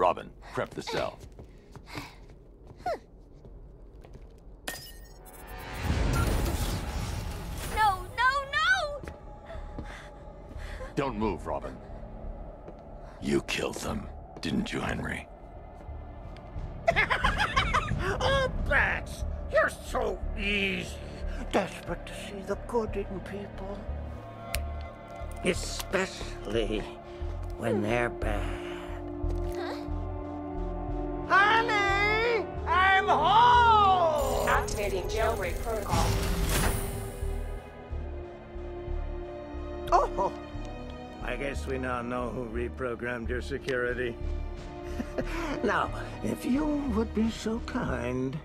Robin, prep the cell. No, no, no! Don't move, Robin. You killed them, didn't you, Henry? Oh, Bats! You're so easy. Desperate to see the good in people. Especially when they're bad. Huh? Honey! I'm home! Activating jailbreak protocol. Oh! I guess we now know who reprogrammed your security. Now, if you would be so kind,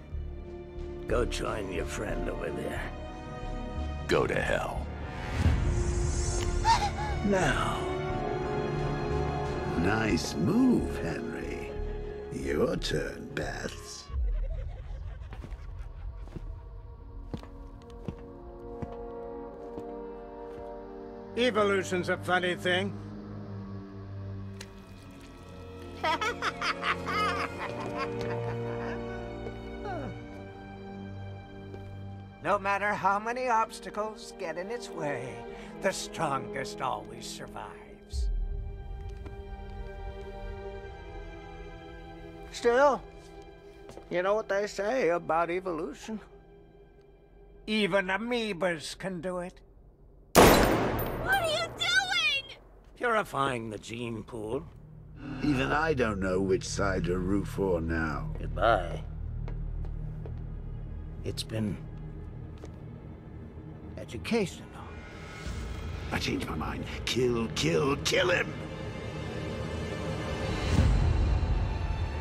go join your friend over there. Go to hell. Now. Nice move, Henry. Your turn, Bats. Evolution's a funny thing. No matter how many obstacles get in its way, the strongest always survives. Still, you know what they say about evolution? Even amoebas can do it. What are you doing? Purifying the gene pool. Even I don't know which side to root for now. Goodbye. It's been educational. I changed my mind. Kill, kill, kill him!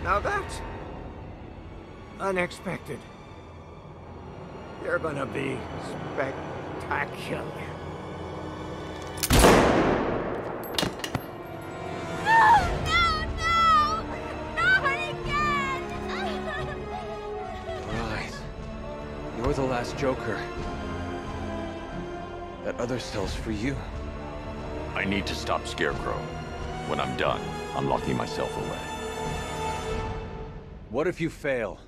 Now that's unexpected. You're gonna be spectacular. You're the last Joker. That other cell's for you. I need to stop Scarecrow. When I'm done, I'm locking myself away. What if you fail?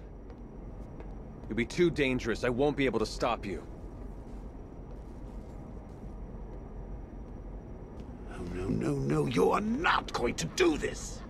You'll be too dangerous. I won't be able to stop you. No, no, no, no. You're not going to do this!